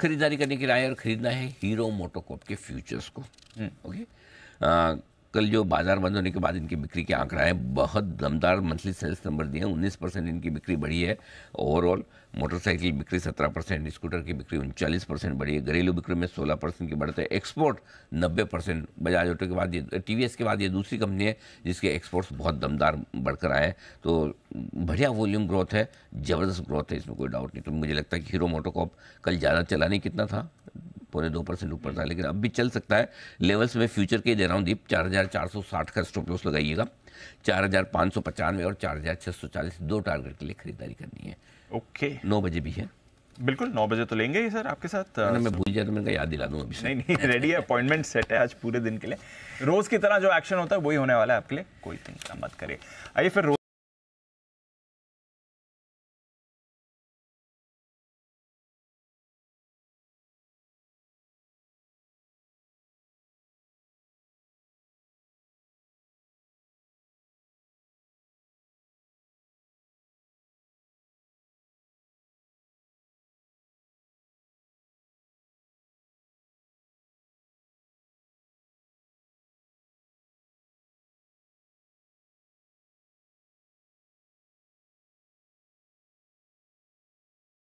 खरीदारी करने के लिए आए और ख़रीदना है हीरो मोटोकॉर्प के फ्यूचर्स को। ओके, कल जो बाजार बंद होने के बाद इनकी बिक्री के आंकड़ा है, बहुत दमदार मंथली सेल्स नंबर दिए हैं। 19% इनकी बिक्री बढ़ी है ओवरऑल। मोटरसाइकिल बिक्री 17%, स्कूटर की बिक्री 39% बढ़ी है, घरेलू बिक्री में 16% की बढ़त है, एक्सपोर्ट 90%। बजाज ऑटो के बाद ये TVS के बाद ये दूसरी कंपनी है जिसके एक्सपोर्ट्स बहुत दमदार बढ़कर आए हैं। तो बढ़िया वॉल्यूम ग्रोथ है, ज़बरदस्त ग्रोथ है, इसमें कोई डाउट नहीं। तो मुझे लगता है कि हीरो मोटोकॉर्प कल ज़्यादा चला नहीं, कितना था, 0.2% ऊपर था, लेकिन अब भी चल सकता है। लेवल्स में फ्यूचर के दे रहा हूँ दीप, 4460 का स्टॉप लॉस लगाइएगा, 4595 और 4640 दो टारगेट के लिए खरीदारी करनी है। ओके, 9 बजे भी है, बिल्कुल 9 बजे तो लेंगे सर आपके साथ। मैं भूल जाए तो मैंने कहा याद दिला दूँ अभी। नहीं नहीं, रेडी है, अपॉइंटमेंट सेट है आज पूरे दिन के लिए। रोज़ की तरह जो एक्शन होता है वही होने वाला है आपके लिए, कोई चिंता मत करिए। आइए फिर